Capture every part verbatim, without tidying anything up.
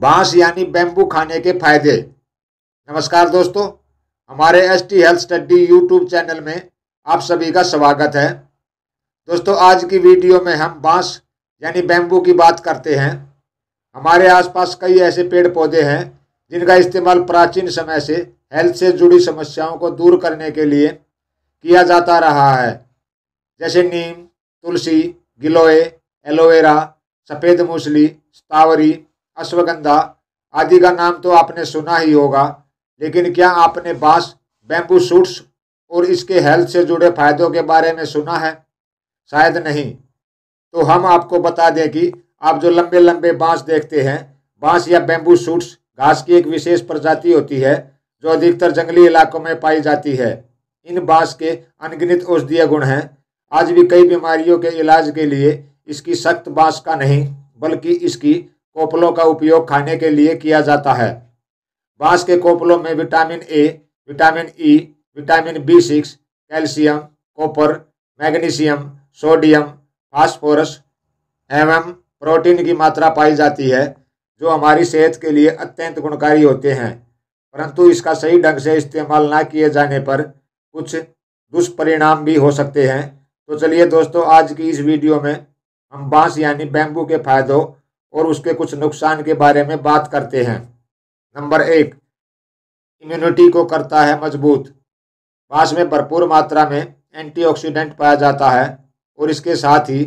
बांस यानी बैम्बू खाने के फायदे। नमस्कार दोस्तों, हमारे ST health study YouTube channel में आप सभी का स्वागत है। दोस्तों, आज की वीडियो में हम बांस यानी बैम्बू की बात करते हैं। हमारे आसपास कई ऐसे पेड़ पौधे हैं जिनका इस्तेमाल प्राचीन समय से हेल्थ से जुड़ी समस्याओं को दूर करने के लिए किया जाता रहा है, जैसे नीम, तुलसी, गिलोय, एलोवेरा, सफ़ेद मूसली, स्थावरी, अश्वगंधा आदि का नाम तो आपने सुना ही होगा, लेकिन क्या आपने बांस, बैम्बू शूट्स और इसके हेल्थ से जुड़े फायदों के बारे में सुना है? शायद नहीं। तो हम आपको बता दें कि आप जो लंबे लंबे बांस देखते हैं, बांस या बैम्बू शूट्स घास की एक विशेष प्रजाति होती है जो अधिकतर जंगली इलाकों में पाई जाती है। इन बांस के अनगिनत औषधीय गुण हैं। आज भी कई बीमारियों के इलाज के लिए इसकी सख्त बांस का नहीं बल्कि इसकी कोपलों का उपयोग खाने के लिए किया जाता है। बांस के कोपलों में vitamin A, vitamin E, vitamin B six, calcium, copper, magnesium, sodium, phosphorus एवं प्रोटीन की मात्रा पाई जाती है जो हमारी सेहत के लिए अत्यंत गुणकारी होते हैं। परंतु इसका सही ढंग से इस्तेमाल ना किए जाने पर कुछ दुष्परिणाम भी हो सकते हैं। तो चलिए दोस्तों, आज की इस वीडियो में हम बांस यानी बैम्बू के फायदों और उसके कुछ नुकसान के बारे में बात करते हैं। नंबर एक, इम्यूनिटी को करता है मजबूत। बांस में भरपूर मात्रा में एंटीऑक्सीडेंट पाया जाता है और इसके साथ ही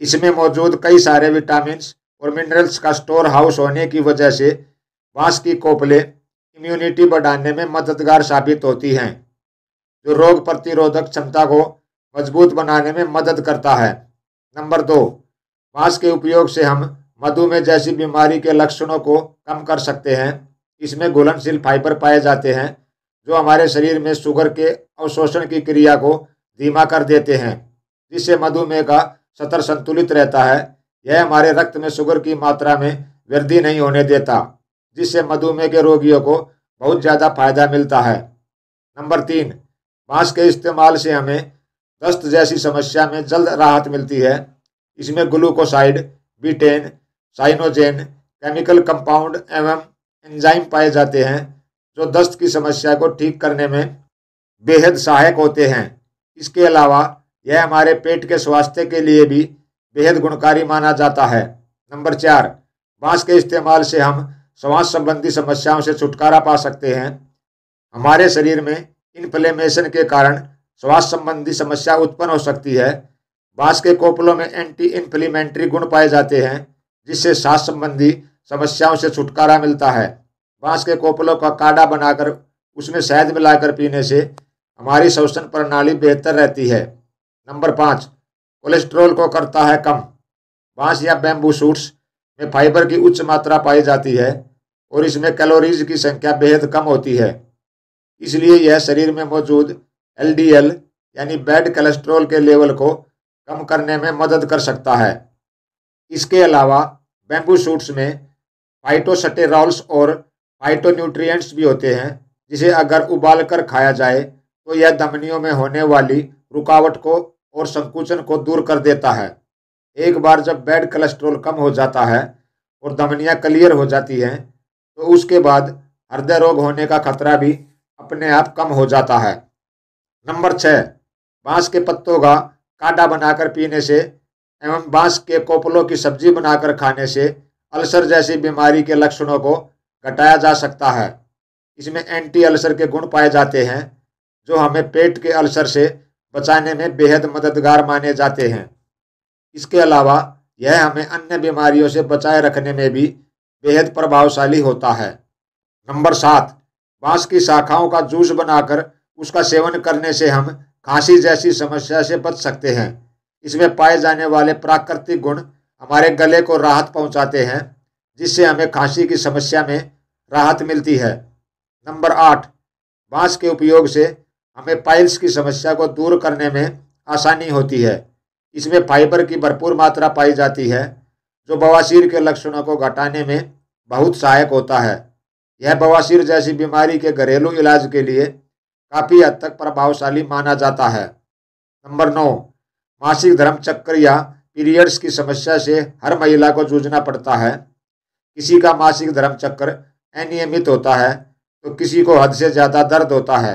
इसमें मौजूद कई सारे विटामिन्स और मिनरल्स का स्टोर हाउस होने की वजह से बांस की कोपलें इम्यूनिटी बढ़ाने में मददगार साबित होती हैं, जो रोग प्रतिरोधक क्षमता को मजबूत बनाने में मदद करता है। नंबर दो, बांस के उपयोग से हम मधुमेह जैसी बीमारी के लक्षणों को कम कर सकते हैं। इसमें घुलनशील फाइबर पाए जाते हैं जो हमारे शरीर में शुगर के अवशोषण की क्रिया को धीमा कर देते हैं, जिससे मधुमेह का स्तर संतुलित रहता है। यह हमारे रक्त में शुगर की मात्रा में वृद्धि नहीं होने देता, जिससे मधुमेह के रोगियों को बहुत ज़्यादा फायदा मिलता है। नंबर तीन, बांस के इस्तेमाल से हमें दस्त जैसी समस्या में जल्द राहत मिलती है। इसमें glucoside, betaine, cyanogen chemical compound एवं एंजाइम पाए जाते हैं जो दस्त की समस्या को ठीक करने में बेहद सहायक होते हैं। इसके अलावा यह हमारे पेट के स्वास्थ्य के लिए भी बेहद गुणकारी माना जाता है। नंबर चार, बांस के इस्तेमाल से हम श्वास संबंधी समस्याओं से छुटकारा पा सकते हैं। हमारे शरीर में इन्फ्लेमेशन के कारण श्वास संबंधी समस्या उत्पन्न हो सकती है। बांस के कोपलों में एंटी इन्फ्लेमेटरी गुण पाए जाते हैं, जिससे सांस संबंधी समस्याओं से छुटकारा मिलता है। बांस के कोपलों का काढ़ा बनाकर उसमें शहद मिलाकर पीने से हमारी श्वसन प्रणाली बेहतर रहती है। नंबर पाँच, कोलेस्ट्रॉल को करता है कम। बांस या बैम्बू शूट्स में फाइबर की उच्च मात्रा पाई जाती है और इसमें कैलोरीज की संख्या बेहद कम होती है, इसलिए यह शरीर में मौजूद एल डी एल यानी बैड कोलेस्ट्रॉल के लेवल को कम करने में मदद कर सकता है। इसके अलावा बैम्बू शूट्स में फाइटोस्टेरॉल्स और फाइटोन्यूट्रिएंट्स भी होते हैं, जिसे अगर उबालकर खाया जाए तो यह धमनियों में होने वाली रुकावट को और संकुचन को दूर कर देता है। एक बार जब बैड कोलेस्ट्रॉल कम हो जाता है और धमनियाँ क्लियर हो जाती हैं तो उसके बाद हृदय रोग होने का खतरा भी अपने आप कम हो जाता है। नंबर छः, बांस के पत्तों का काढ़ा बनाकर पीने से एवं बांस के कोपलों की सब्जी बनाकर खाने से अल्सर जैसी बीमारी के लक्षणों को घटाया जा सकता है। इसमें एंटी अल्सर के गुण पाए जाते हैं जो हमें पेट के अल्सर से बचाने में बेहद मददगार माने जाते हैं। इसके अलावा यह हमें अन्य बीमारियों से बचाए रखने में भी बेहद प्रभावशाली होता है। नंबर सात, बांस की शाखाओं का जूस बनाकर उसका सेवन करने से हम खांसी जैसी समस्या से बच सकते हैं। इसमें पाए जाने वाले प्राकृतिक गुण हमारे गले को राहत पहुंचाते हैं, जिससे हमें खांसी की समस्या में राहत मिलती है। नंबर आठ, बांस के उपयोग से हमें पाइल्स की समस्या को दूर करने में आसानी होती है। इसमें फाइबर की भरपूर मात्रा पाई जाती है जो बवासीर के लक्षणों को घटाने में बहुत सहायक होता है। यह बवासीर जैसी बीमारी के घरेलू इलाज के लिए काफ़ी हद तक प्रभावशाली माना जाता है। नंबर नौ, मासिक धर्म चक्र या पीरियड्स की समस्या से हर महिला को जूझना पड़ता है। किसी का मासिक धर्म चक्र अनियमित होता है तो किसी को हद से ज़्यादा दर्द होता है।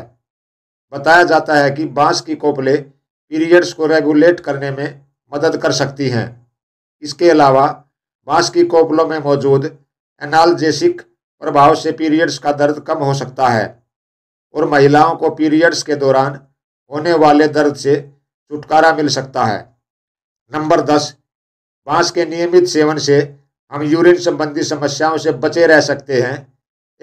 बताया जाता है कि बांस की कोपले पीरियड्स को रेगुलेट करने में मदद कर सकती हैं। इसके अलावा बांस की कोपलों में मौजूद एनाल्जेसिक प्रभाव से पीरियड्स का दर्द कम हो सकता है और महिलाओं को पीरियड्स के दौरान होने वाले दर्द से छुटकारा मिल सकता है। नंबर दस, बांस के नियमित सेवन से हम यूरिन संबंधी समस्याओं से बचे रह सकते हैं।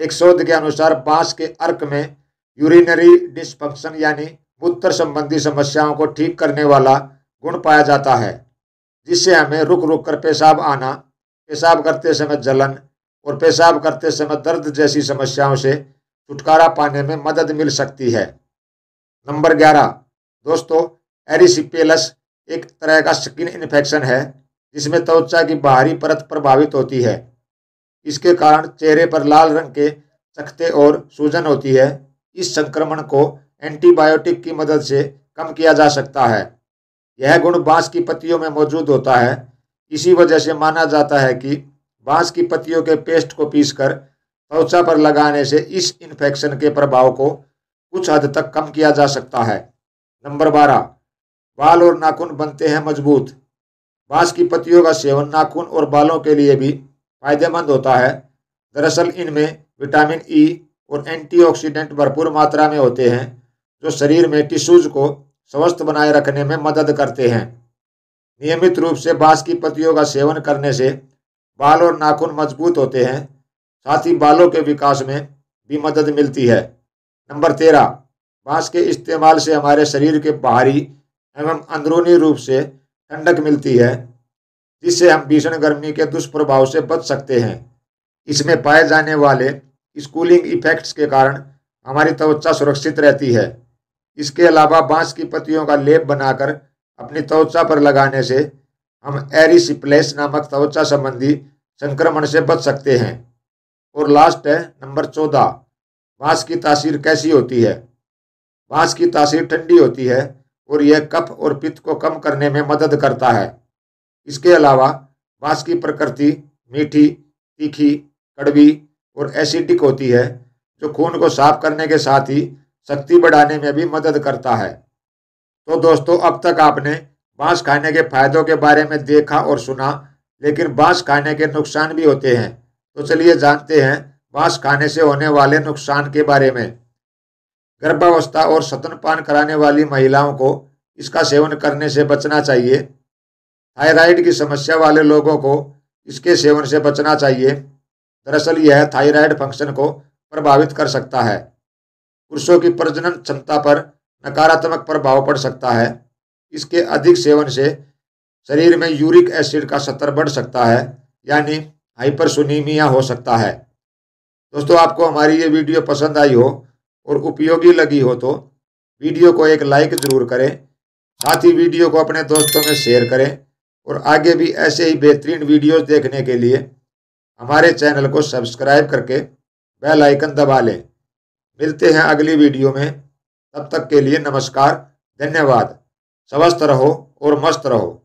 एक शोध के अनुसार बांस के अर्क में यूरिनरी डिस्फंक्शन यानी मूत्र संबंधी समस्याओं को ठीक करने वाला गुण पाया जाता है, जिससे हमें रुक रुक कर पेशाब आना, पेशाब करते समय जलन और पेशाब करते समय दर्द जैसी समस्याओं से छुटकारा पाने में मदद मिल सकती है। नंबर ग्यारह, दोस्तों एरिसिपेलस एक तरह का स्किन इन्फेक्शन है जिसमें त्वचा की बाहरी परत प्रभावित होती है। इसके कारण चेहरे पर लाल रंग के चकत्ते और सूजन होती है। इस संक्रमण को एंटीबायोटिक की मदद से कम किया जा सकता है। यह गुण बांस की पत्तियों में मौजूद होता है। इसी वजह से माना जाता है कि बांस की पत्तियों के पेस्ट को पीसकर त्वचा पर लगाने से इस इन्फेक्शन के प्रभाव को कुछ हद तक कम किया जा सकता है। नंबर बारह, बाल और नाखून बनते हैं मजबूत। बांस की पत्तियों का सेवन नाखून और बालों के लिए भी फायदेमंद होता है। दरअसल इनमें विटामिन ई और एंटीऑक्सीडेंट भरपूर मात्रा में होते हैं जो शरीर में टिश्यूज को स्वस्थ बनाए रखने में मदद करते हैं। नियमित रूप से बांस की पत्तियों का सेवन करने से बाल और नाखून मजबूत होते हैं, साथ ही बालों के विकास में भी मदद मिलती है। नंबर तेरह, बांस के इस्तेमाल से हमारे शरीर के बाहरी एवं अंदरूनी रूप से ठंडक मिलती है, जिससे हम भीषण गर्मी के दुष्प्रभाव से बच सकते हैं। इसमें पाए जाने वाले कूलिंग इफेक्ट्स के कारण हमारी त्वचा सुरक्षित रहती है। इसके अलावा बांस की पत्तियों का लेप बनाकर अपनी त्वचा पर लगाने से हम एरिसीप्लेस नामक त्वचा संबंधी संक्रमण से बच सकते हैं। और लास्ट है नंबर चौदह, बांस की तासीर कैसी होती है। बांस की तासीर ठंडी होती है और यह कफ और पित्त को कम करने में मदद करता है। इसके अलावा बांस की प्रकृति मीठी, तीखी, कड़वी और एसिडिक होती है, जो खून को साफ करने के साथ ही शक्ति बढ़ाने में भी मदद करता है। तो दोस्तों, अब तक आपने बांस खाने के फायदों के बारे में देखा और सुना, लेकिन बांस खाने के नुकसान भी होते हैं। तो चलिए जानते हैं बांस खाने से होने वाले नुकसान के बारे में। गर्भावस्था और स्तनपान कराने वाली महिलाओं को इसका सेवन करने से बचना चाहिए। थायराइड की समस्या वाले लोगों को इसके सेवन से बचना चाहिए। दरअसल यह थायराइड फंक्शन को प्रभावित कर सकता है। पुरुषों की प्रजनन क्षमता पर नकारात्मक प्रभाव पड़ सकता है। इसके अधिक सेवन से शरीर में यूरिक एसिड का स्तर बढ़ सकता है, यानी हाइपरयूरिसीमिया हो सकता है। दोस्तों, आपको हमारी ये वीडियो पसंद आई हो और उपयोगी लगी हो तो वीडियो को एक लाइक ज़रूर करें। साथ ही वीडियो को अपने दोस्तों में शेयर करें और आगे भी ऐसे ही बेहतरीन वीडियोज़ देखने के लिए हमारे चैनल को सब्सक्राइब करके बेल आइकन दबा लें। मिलते हैं अगली वीडियो में, तब तक के लिए नमस्कार, धन्यवाद। स्वस्थ रहो और मस्त रहो।